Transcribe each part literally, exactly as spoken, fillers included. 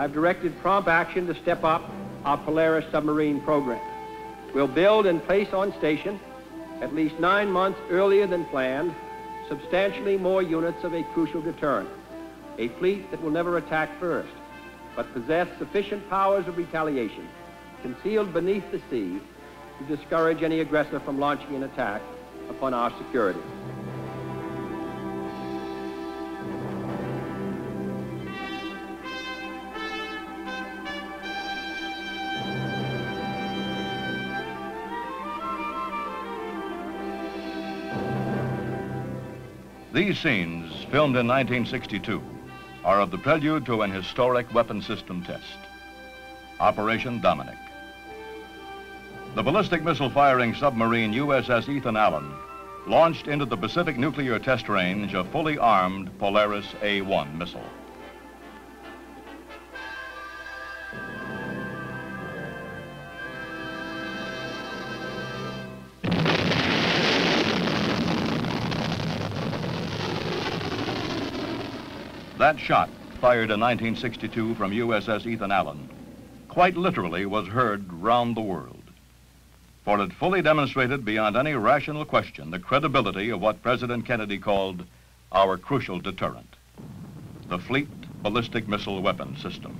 I've directed prompt action to step up our Polaris submarine program. We'll build and place on station, at least nine months earlier than planned, substantially more units of a crucial deterrent, a fleet that will never attack first, but possess sufficient powers of retaliation, concealed beneath the sea, to discourage any aggressor from launching an attack upon our security. These scenes, filmed in nineteen sixty-two, are of the prelude to an historic weapon system test, Operation Dominic. The ballistic missile-firing submarine U S S Ethan Allen launched into the Pacific nuclear test range a fully armed Polaris A one missile. That shot, fired in nineteen sixty-two from U S S Ethan Allen, quite literally was heard round the world, for it fully demonstrated beyond any rational question the credibility of what President Kennedy called our crucial deterrent, the Fleet Ballistic Missile Weapon System.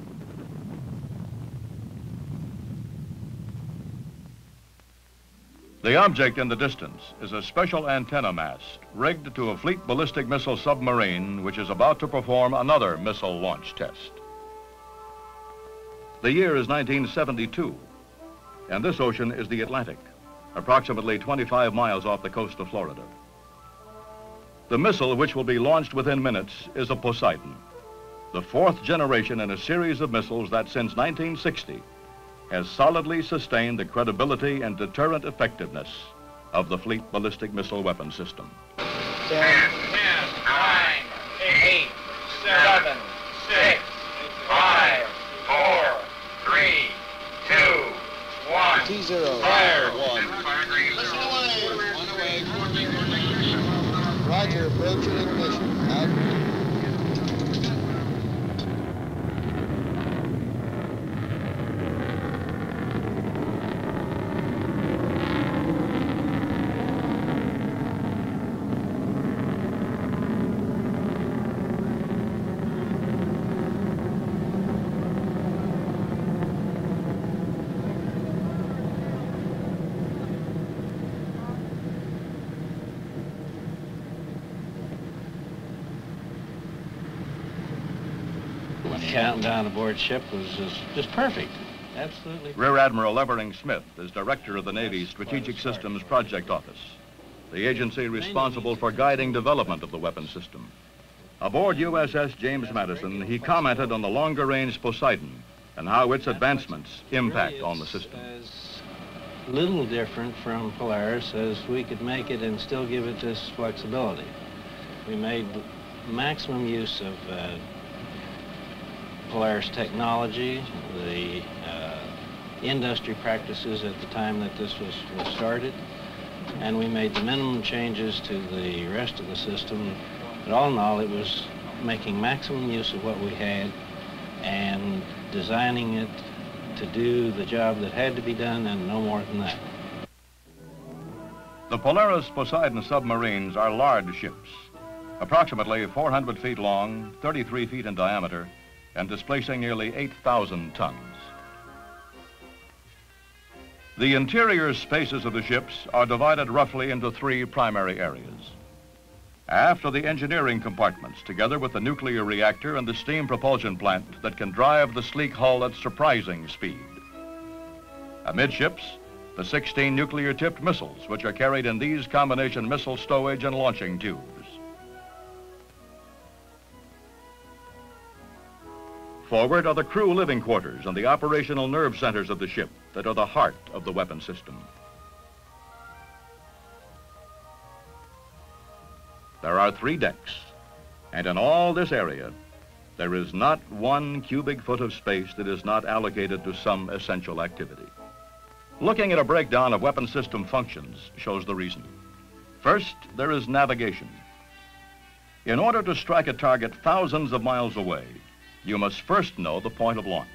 The object in the distance is a special antenna mast rigged to a Fleet ballistic missile submarine which is about to perform another missile launch test. The year is nineteen seventy-two, and this ocean is the Atlantic, approximately twenty-five miles off the coast of Florida. The missile, which will be launched within minutes, is a Poseidon, the fourth generation in a series of missiles that since nineteen sixty has solidly sustained the credibility and deterrent effectiveness of the Fleet Ballistic Missile Weapon System. ten, nine, eight, seven, six, five, four, three, two, one. T zero. Fire. One. Listen away. One away. Roger, approach and ignition. Out. Countdown aboard ship was just, just perfect, absolutely. Rear Admiral Levering Smith is director of the Navy's Strategic Systems Project Office, the agency responsible for guiding development of the weapon system. Aboard U S S James Madison, he commented on the longer-range Poseidon and how its advancements impact on the system. As little different from Polaris as we could make it and still give it this flexibility. We made maximum use of uh, Polaris technology, the uh, industry practices at the time that this was, was started, and we made the minimum changes to the rest of the system. But all in all, it was making maximum use of what we had and designing it to do the job that had to be done and no more than that. The Polaris Poseidon submarines are large ships, approximately four hundred feet long, thirty-three feet in diameter, and displacing nearly eight thousand tons. The interior spaces of the ships are divided roughly into three primary areas. Aft are the engineering compartments, together with the nuclear reactor and the steam propulsion plant that can drive the sleek hull at surprising speed. Amidships, the sixteen nuclear-tipped missiles, which are carried in these combination missile stowage and launching tubes. Forward are the crew living quarters and the operational nerve centers of the ship that are the heart of the weapon system. There are three decks, and in all this area, there is not one cubic foot of space that is not allocated to some essential activity. Looking at a breakdown of weapon system functions shows the reason. First, there is navigation. In order to strike a target thousands of miles away, you must first know the point of launch.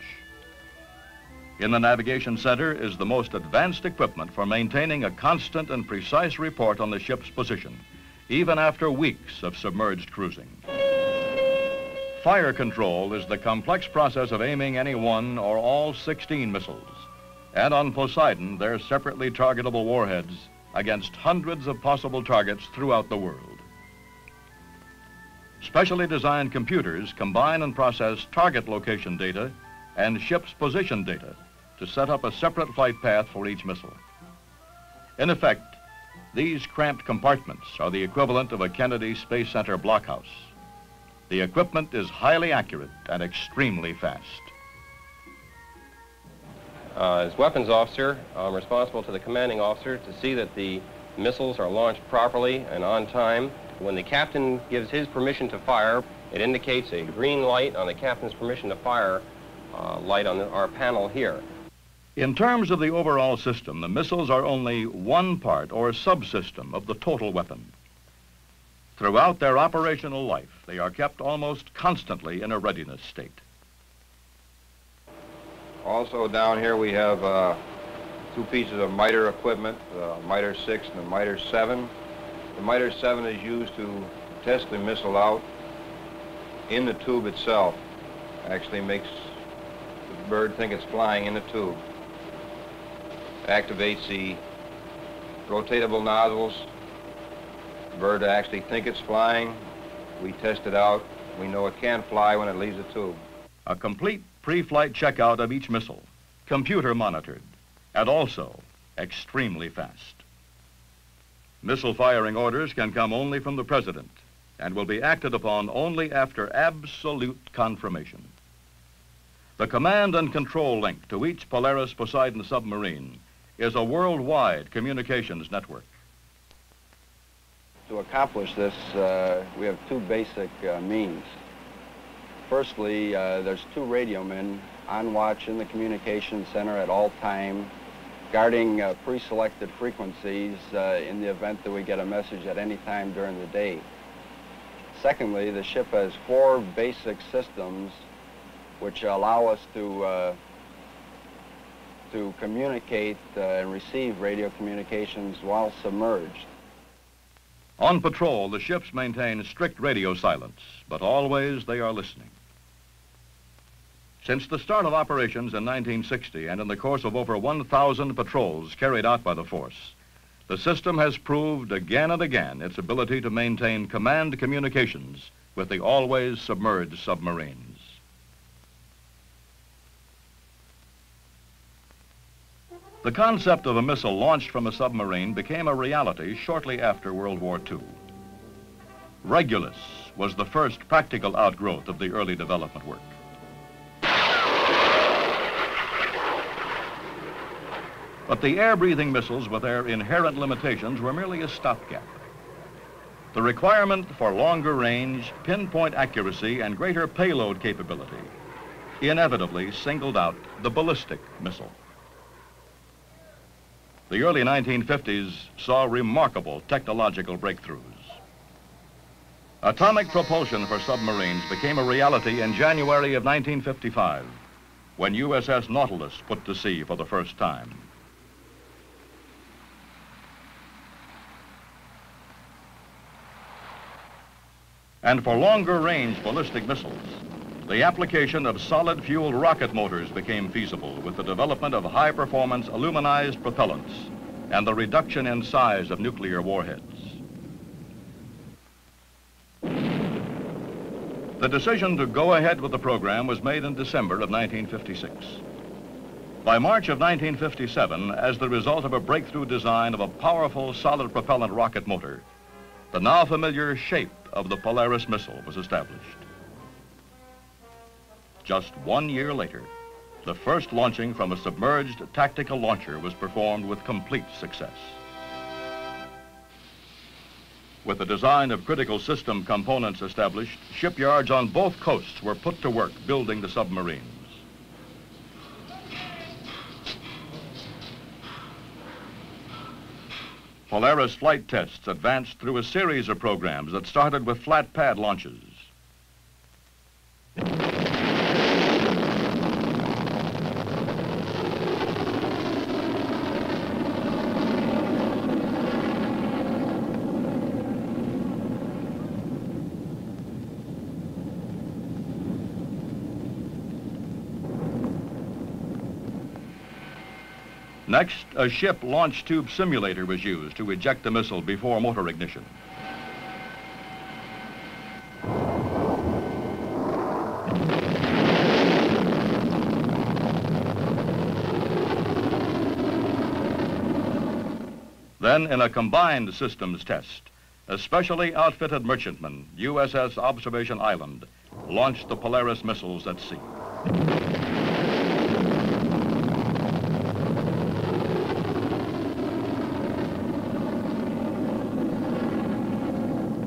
In the Navigation Center is the most advanced equipment for maintaining a constant and precise report on the ship's position, even after weeks of submerged cruising. Fire control is the complex process of aiming any one or all sixteen missiles. And on Poseidon, they're separately targetable warheads against hundreds of possible targets throughout the world. Specially designed computers combine and process target location data and ship's position data to set up a separate flight path for each missile. In effect, these cramped compartments are the equivalent of a Kennedy Space Center blockhouse. The equipment is highly accurate and extremely fast. Uh, as weapons officer, I'm responsible to the commanding officer to see that the missiles are launched properly and on time. When the captain gives his permission to fire, it indicates a green light on the captain's permission to fire uh, light on the, our panel here. In terms of the overall system, the missiles are only one part or subsystem of the total weapon. Throughout their operational life, they are kept almost constantly in a readiness state. Also down here we have uh, two pieces of MITRE equipment, uh, MITRE six and the MITRE seven. The MITRE seven is used to test the missile out in the tube itself. Actually makes the bird think it's flying in the tube. Activates the rotatable nozzles. The bird actually think it's flying. We test it out. We know it can fly when it leaves the tube. A complete pre-flight checkout of each missile, computer monitored, and also extremely fast. Missile firing orders can come only from the President and will be acted upon only after absolute confirmation. The command and control link to each Polaris Poseidon submarine is a worldwide communications network. To accomplish this, uh, we have two basic uh, means. Firstly, uh, there's two radio men on watch in the communications center at all times, guarding uh, pre-selected frequencies uh, in the event that we get a message at any time during the day. Secondly, the ship has four basic systems which allow us to, uh, to communicate uh, and receive radio communications while submerged. On patrol, the ships maintain strict radio silence, but always they are listening. Since the start of operations in nineteen sixty and in the course of over one thousand patrols carried out by the force, the system has proved again and again its ability to maintain command communications with the always submerged submarines. The concept of a missile launched from a submarine became a reality shortly after World War Two. Regulus was the first practical outgrowth of the early development work. But the air-breathing missiles with their inherent limitations were merely a stopgap. The requirement for longer range, pinpoint accuracy, and greater payload capability inevitably singled out the ballistic missile. The early nineteen fifties saw remarkable technological breakthroughs. Atomic propulsion for submarines became a reality in January of nineteen fifty-five, when U S S Nautilus put to sea for the first time. And for longer-range ballistic missiles, the application of solid-fueled rocket motors became feasible with the development of high-performance aluminized propellants and the reduction in size of nuclear warheads. The decision to go ahead with the program was made in December of nineteen fifty-six. By March of nineteen fifty-seven, as the result of a breakthrough design of a powerful solid propellant rocket motor, the now familiar shape of the Polaris missile was established. Just one year later, the first launching from a submerged tactical launcher was performed with complete success. With the design of critical system components established, shipyards on both coasts were put to work building the submarines. Polaris flight tests advanced through a series of programs that started with flat pad launches. Next, a ship launch tube simulator was used to eject the missile before motor ignition. Then, in a combined systems test, a specially outfitted merchantman, U S S Observation Island, launched the Polaris missiles at sea.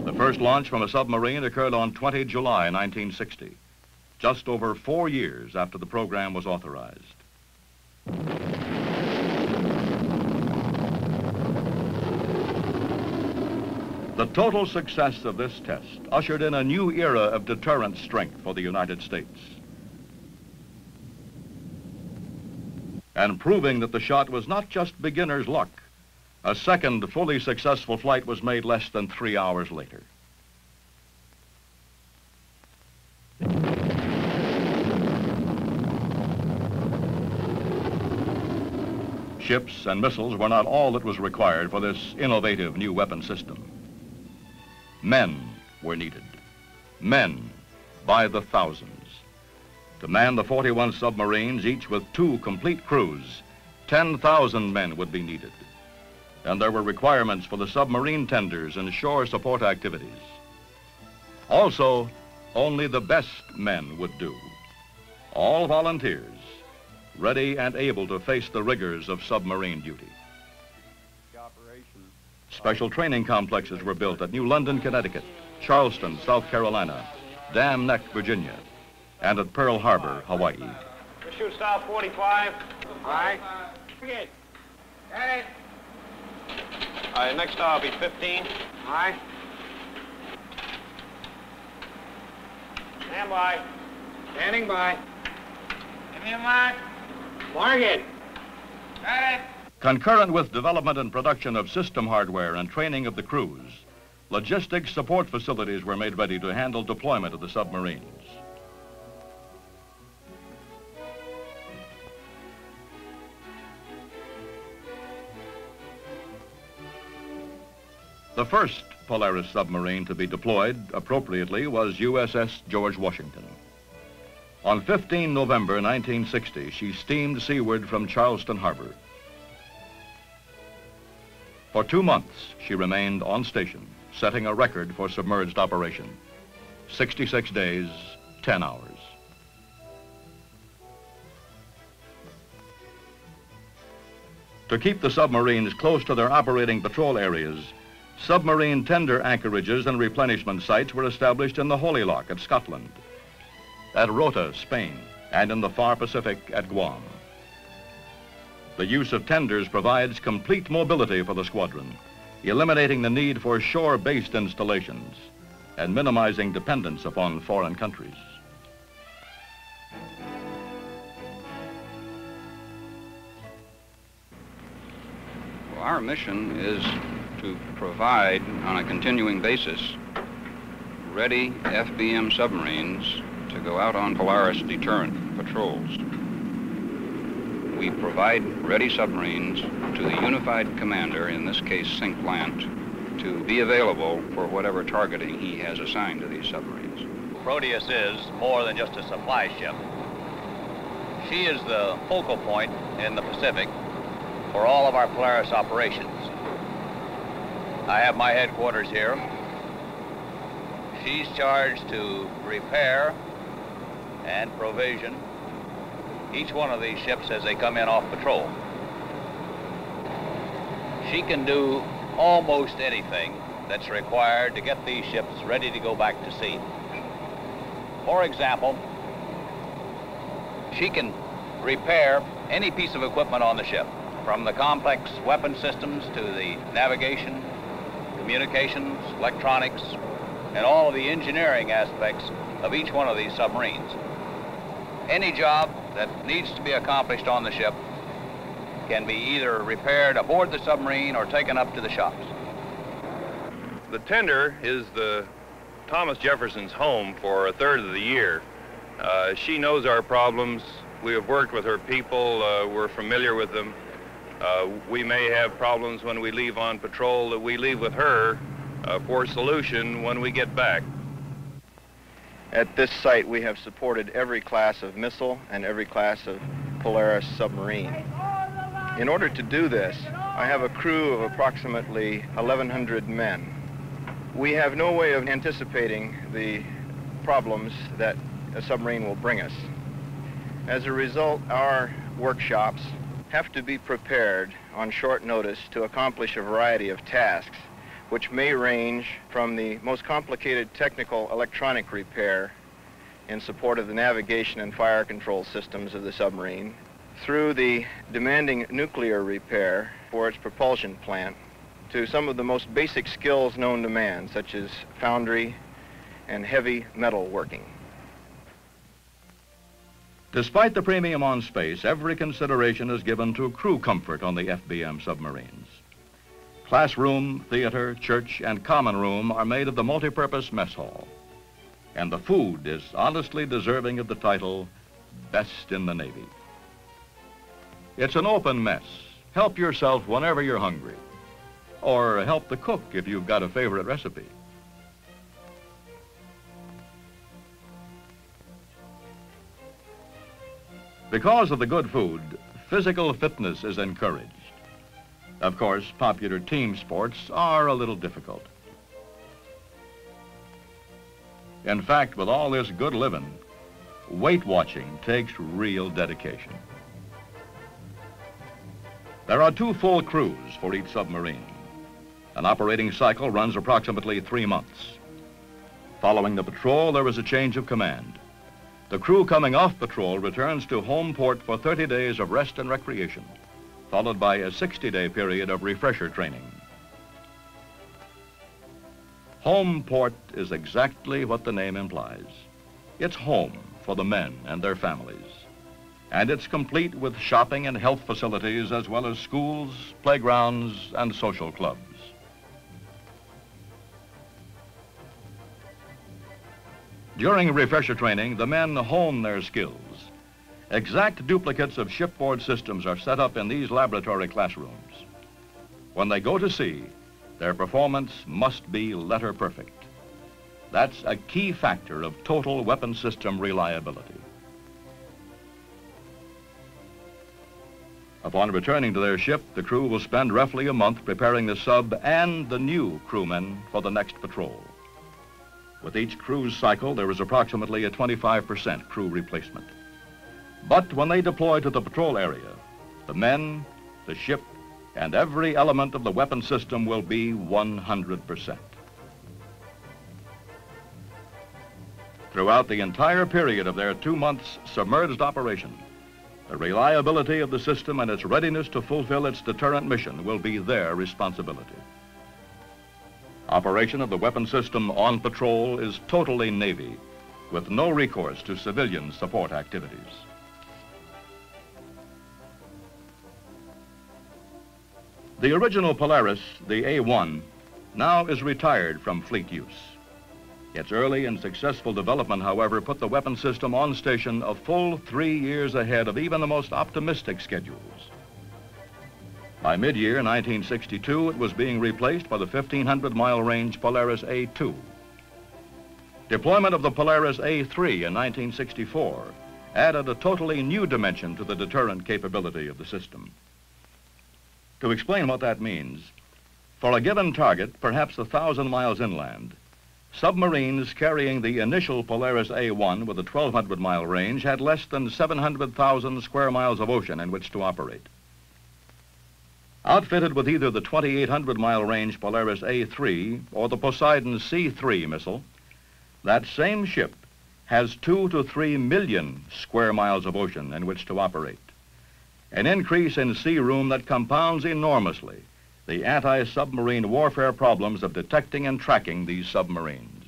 The first launch from a submarine occurred on the twentieth of July nineteen sixty, just over four years after the program was authorized. The total success of this test ushered in a new era of deterrent strength for the United States. And proving that the shot was not just beginner's luck, a second fully successful flight was made less than three hours later. Ships and missiles were not all that was required for this innovative new weapon system. Men were needed, men by the thousands. To man the forty-one submarines, each with two complete crews, ten thousand men would be needed. And there were requirements for the submarine tenders and shore support activities. Also, only the best men would do. All volunteers, ready and able to face the rigors of submarine duty. Special training complexes were built at New London, Connecticut, Charleston, South Carolina, Dam Neck, Virginia, and at Pearl Harbor, Hawaii. We shoot south forty-five. All right. Forget. Got it. All right, next star will be fifteen. All right. Stand by. Standing by. Give me a mark. Mark it. Got it. Concurrent with development and production of system hardware and training of the crews, logistics support facilities were made ready to handle deployment of the submarines. The first Polaris submarine to be deployed appropriately was U S S George Washington. On the fifteenth of November nineteen sixty, she steamed seaward from Charleston Harbor. For two months, she remained on station, setting a record for submerged operation. sixty-six days, ten hours. To keep the submarines close to their operating patrol areas, submarine tender anchorages and replenishment sites were established in the Holy Loch at Scotland, at Rota, Spain, and in the far Pacific at Guam. The use of tenders provides complete mobility for the squadron, eliminating the need for shore-based installations and minimizing dependence upon foreign countries. Well, our mission is to provide, on a continuing basis, ready F B M submarines to go out on Polaris deterrent patrols. We provide ready submarines to the unified commander, in this case SinkLant, to be available for whatever targeting he has assigned to these submarines. Proteus is more than just a supply ship. She is the focal point in the Pacific for all of our Polaris operations. I have my headquarters here. She's charged to repair and provision each one of these ships as they come in off patrol. She can do almost anything that's required to get these ships ready to go back to sea. For example, she can repair any piece of equipment on the ship, from the complex weapon systems to the navigation, communications, electronics, and all of the engineering aspects of each one of these submarines. Any job that needs to be accomplished on the ship can be either repaired aboard the submarine or taken up to the shops. The tender is the Thomas Jefferson's home for a third of the year. Uh, she knows our problems. We have worked with her people. Uh, we're familiar with them. Uh, we may have problems when we leave on patrol that we leave with her uh, for solution when we get back. At this site, we have supported every class of missile and every class of Polaris submarine. In order to do this, I have a crew of approximately eleven hundred men. We have no way of anticipating the problems that a submarine will bring us. As a result, our workshops have to be prepared on short notice to accomplish a variety of tasks, which may range from the most complicated technical electronic repair in support of the navigation and fire control systems of the submarine, through the demanding nuclear repair for its propulsion plant, to some of the most basic skills known to man, such as foundry and heavy metal working. Despite the premium on space, every consideration is given to crew comfort on the F B M submarines. Classroom, theater, church, and common room are made of the multipurpose mess hall. And the food is honestly deserving of the title, Best in the Navy. It's an open mess. Help yourself whenever you're hungry. Or help the cook if you've got a favorite recipe. Because of the good food, physical fitness is encouraged. Of course, popular team sports are a little difficult. In fact, with all this good living, weight watching takes real dedication. There are two full crews for each submarine. An operating cycle runs approximately three months. Following the patrol, there is a change of command. The crew coming off patrol returns to home port for thirty days of rest and recreation, followed by a sixty-day period of refresher training. Home port is exactly what the name implies. It's home for the men and their families. And it's complete with shopping and health facilities, as well as schools, playgrounds, and social clubs. During refresher training, the men hone their skills. Exact duplicates of shipboard systems are set up in these laboratory classrooms. When they go to sea, their performance must be letter perfect. That's a key factor of total weapon system reliability. Upon returning to their ship, the crew will spend roughly a month preparing the sub and the new crewmen for the next patrol. With each cruise cycle, there is approximately a twenty-five percent crew replacement. But when they deploy to the patrol area, the men, the ship, and every element of the weapon system will be one hundred percent. Throughout the entire period of their two months submerged operation, the reliability of the system and its readiness to fulfill its deterrent mission will be their responsibility. Operation of the weapon system on patrol is totally Navy, with no recourse to civilian support activities. The original Polaris, the A one, now is retired from fleet use. Its early and successful development, however, put the weapon system on station a full three years ahead of even the most optimistic schedules. By mid-year nineteen sixty-two, it was being replaced by the fifteen hundred mile range Polaris A two. Deployment of the Polaris A three in nineteen sixty-four added a totally new dimension to the deterrent capability of the system. To explain what that means, for a given target, perhaps a thousand miles inland, submarines carrying the initial Polaris A one with a twelve hundred mile range had less than seven hundred thousand square miles of ocean in which to operate. Outfitted with either the twenty-eight hundred mile range Polaris A three or the Poseidon C three missile, that same ship has two to three million square miles of ocean in which to operate. An increase in sea room that compounds enormously the anti-submarine warfare problems of detecting and tracking these submarines.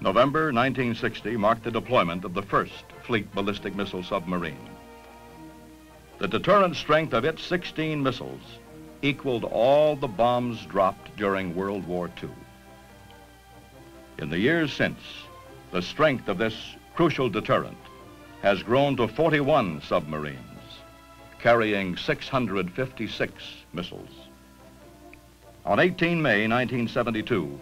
November nineteen sixty marked the deployment of the first Fleet Ballistic Missile Submarine. The deterrent strength of its sixteen missiles equaled all the bombs dropped during World War Two. In the years since, the strength of this crucial deterrent has grown to forty-one submarines, carrying six hundred fifty-six missiles. On eighteen May nineteen seventy-two,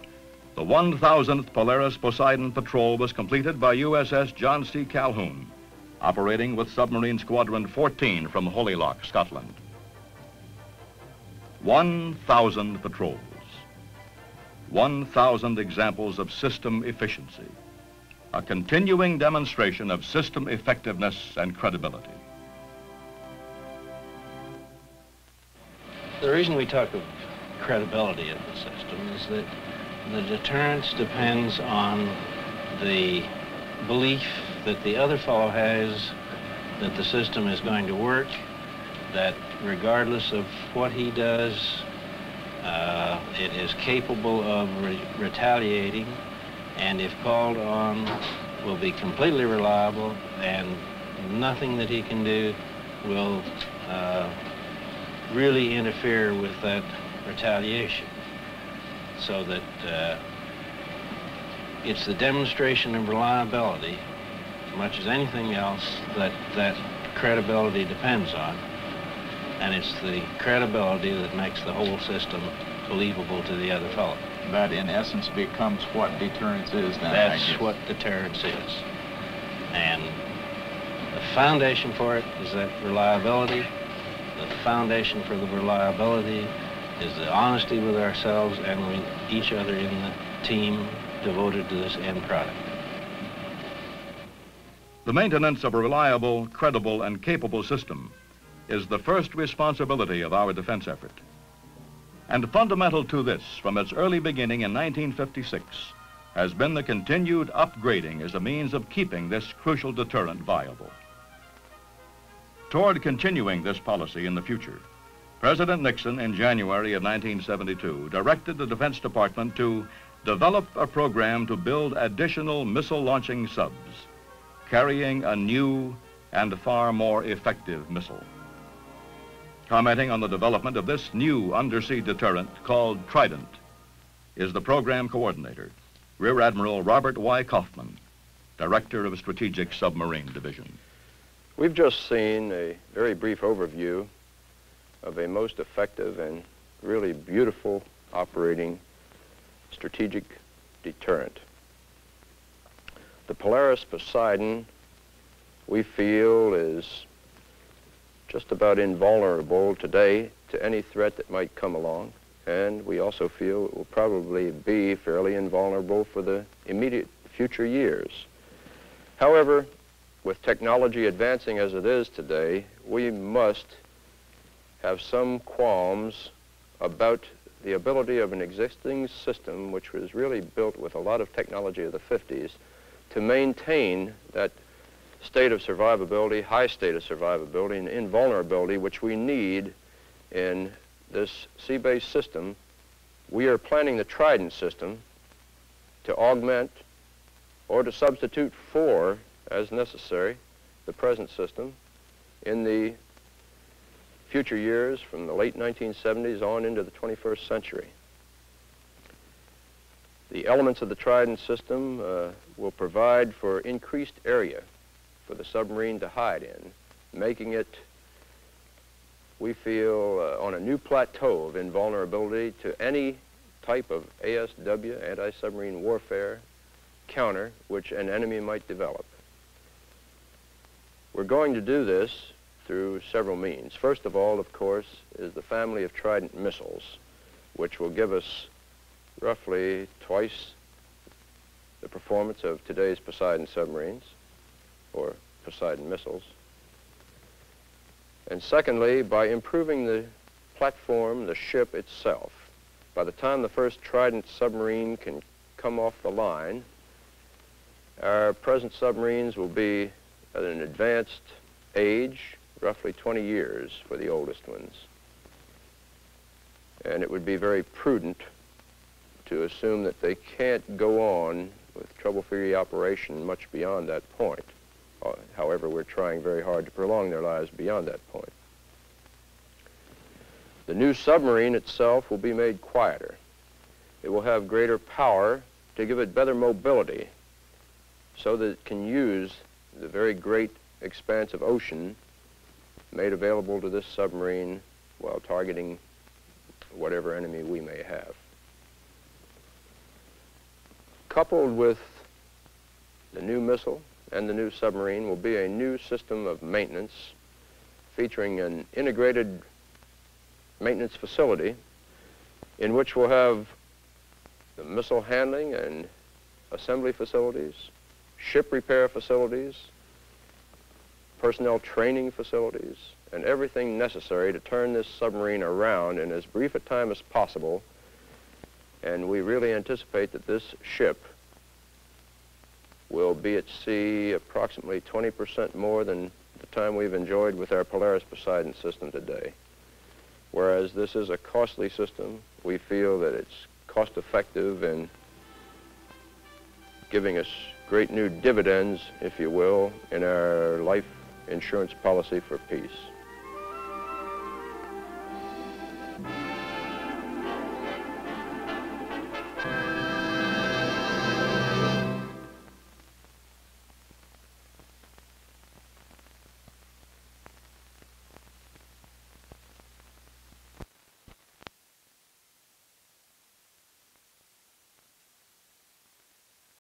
the one thousandth Polaris Poseidon patrol was completed by U S S John C. Calhoun, operating with Submarine Squadron fourteen from Holy Loch, Scotland. one thousand patrols, one thousand examples of system efficiency, a continuing demonstration of system effectiveness and credibility. The reason we talk of credibility of the system is that the deterrence depends on the belief that the other fellow has that the system is going to work, that regardless of what he does, uh, it is capable of re retaliating, and if called on, will be completely reliable, and nothing that he can do will uh, really interfere with that retaliation. So that uh, it's the demonstration of reliability, as much as anything else, that that credibility depends on. And it's the credibility that makes the whole system believable to the other fellow. That, in essence, becomes what deterrence is now. That's what deterrence is. And the foundation for it is that reliability. The foundation for the reliability is the honesty with ourselves and with each other in the team devoted to this end product. The maintenance of a reliable, credible, and capable system is the first responsibility of our defense effort. And fundamental to this, from its early beginning in nineteen fifty-six, has been the continued upgrading as a means of keeping this crucial deterrent viable. Toward continuing this policy in the future, President Nixon, in January of nineteen seventy-two, directed the Defense Department to develop a program to build additional missile launching subs, carrying a new and far more effective missile. Commenting on the development of this new undersea deterrent called Trident is the program coordinator, Rear Admiral Robert Y. Kaufman, Director of Strategic Submarine Division. We've just seen a very brief overview of a most effective and really beautiful operating strategic deterrent. The Polaris Poseidon, we feel, is just about invulnerable today to any threat that might come along, and we also feel it will probably be fairly invulnerable for the immediate future years. However, with technology advancing as it is today, we must have some qualms about the ability of an existing system, which was really built with a lot of technology of the fifties, to maintain that state of survivability, high state of survivability and invulnerability, which we need in this sea-based system. We are planning the Trident system to augment or to substitute for, as necessary, the present system in the future years from the late nineteen seventies on into the twenty-first century. The elements of the Trident system uh, will provide for increased area for the submarine to hide in, making it, we feel, uh, on a new plateau of invulnerability to any type of A S W, anti-submarine warfare, counter which an enemy might develop. We're going to do this through several means. First of all, of course, is the family of Trident missiles, which will give us roughly twice the performance of today's Poseidon submarines, or Poseidon missiles. And secondly, by improving the platform, the ship itself. By the time the first Trident submarine can come off the line, our present submarines will be at an advanced age, roughly twenty years for the oldest ones. And it would be very prudent to assume that they can't go on with trouble-free operation much beyond that point. Uh, however, we're trying very hard to prolong their lives beyond that point. The new submarine itself will be made quieter. It will have greater power to give it better mobility so that it can use the very great expanse of ocean made available to this submarine while targeting whatever enemy we may have. Coupled with the new missile and the new submarine will be a new system of maintenance featuring an integrated maintenance facility in which we'll have the missile handling and assembly facilities, ship repair facilities, personnel training facilities, and everything necessary to turn this submarine around in as brief a time as possible. And we really anticipate that this ship will be at sea approximately twenty percent more than the time we've enjoyed with our Polaris Poseidon system today. Whereas this is a costly system, we feel that it's cost effective and giving us great new dividends, if you will, in our life insurance policy for peace.